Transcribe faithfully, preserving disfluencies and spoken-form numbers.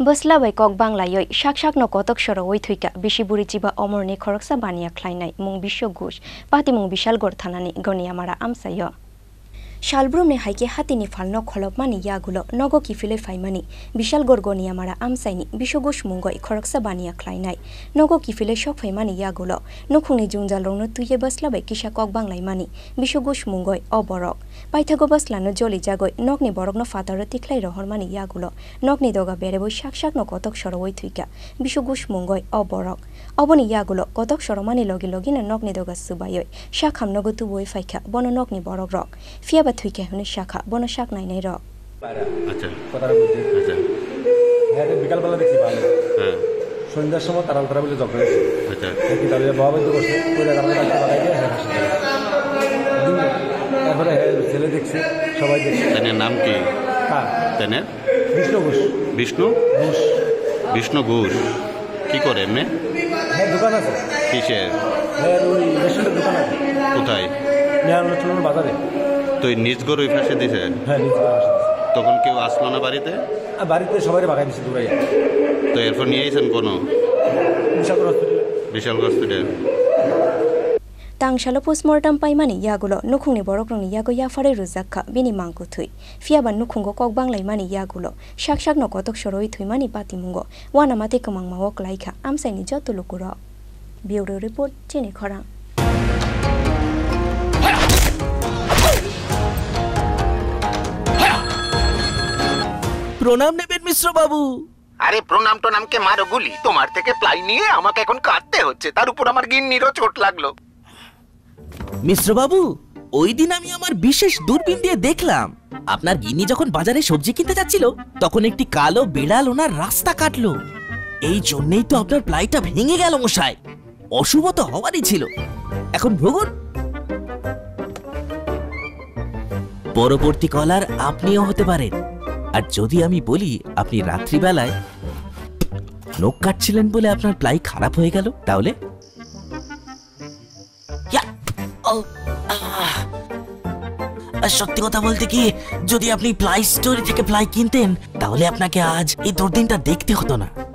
Bwsla by Kok Banglaiwi, Saksakno Kotok, Sorowi, Thowikha, Bishu Burichiba, Omarni, Khoroksa, Baniya, Khlainai, Mung Bishu, Gosh, Patimung, Bishalgarh, Thanani, Goniya Mara, Amsayo. Shalbrum ne haike hatini falno kholopmani yagulo nogo kifile faimani Bishalgarh goniya mara amsaini bishogosh mungoi Khoroksa Baniya Khlainai nogo kifile shok faimani yagulo nokhungne junjalongno tuye Bwsla bai kisha Kok Banglaiwi mani bishogosh mungoi oborok paithago Bwsla no joli jagoi nokni borogno fataroti khlai rohor mani yagulo nokni doga bereboi Saksakno Kotok Sorowi Thowikha bishogosh mungoi oborok oboni yagulo Kotok Soromani logi logine nokni doga subayoi shakham nogo tuboi faikha bono nokni borogrok fia Thowikha hune shakha bono shak nai nai ro acha kotara budhi acha ha re bikal bala dekhi bhalo ha sondar somoy taral taral bole jogre acha ki tabe baba to korche koila karone rakte balaye ha apore chele dekche shobai dekche tane naam ki ha tane Vishnu Ghosh Vishnu Ghosh Vishnu Ghosh ki kore emne ha dukan ache kisher ha oi restaurant dukan ache kothay near lochon bazare তো নিজ গরুই ফাঁসে দিছে হ্যাঁ নিজ গরু তখন কেউ আসলো না বাড়িতে আর বাড়িতে সবাই বাগাই দিছে দূরাইয়া তো এরপর নিয়ে আইছেন কোন বিশালগড় হসপিটালে বিশালগড় হসপিটাল তাংশালো পোস্টমর্টম পাইমানি ইয়াগুলো নুখুংনি বড়করনি ইয়াগো ইয়াফারে রুজাক্কা বিনি মাংকু থুই ফিয়াবা নুখুংগো Kok Banglaiwi মানি ইয়াগুলো Saksakno Kotok Sorowi থুইমানি Patimung ওয়ানামাতে কমাংমা ওক লাইখা আমসাইনি যতলুকুর ব্যুরো রিপোর্ট চিনি খরাং প্রণাম নেবেন মিশ্র বাবু আরে প্রণাম তো নামকে মারো গুলি তোমার থেকে প্লাই নিয়ে আমাকে এখন কাটতে হচ্ছে তার উপর আমার গিন্নির চোট লাগলো মিশ্র বাবু ওই দিন আমি আমার বিশেষ দূরবীন দিয়ে দেখলাম আপনার গিন্নি যখন বাজারে সবজি কিনতে যাচ্ছিল তখন একটি কালো বিড়াল ওনার রাস্তা কাটলো এই জন্যই তো আপনার প্লাইটা ভেঙে গেল মশাই অশুভ তো হওয়ারই ছিল এখন ভুগুন পরবর্তী কলার আপনিও হতে পারেন আর যদি আমি বলি আপনি রাত্রি বেলায় নখ কাটছিলেন বলে আপনার প্লাই খারাপ হয়ে গেল তাহলে সত্যি কথা বলতে কি যদি আপনি প্লাই স্টোরি থেকে প্লাই কিনতেন তাহলে আপনাকে আজ এই দুর্দিনটা দেখতে হতো না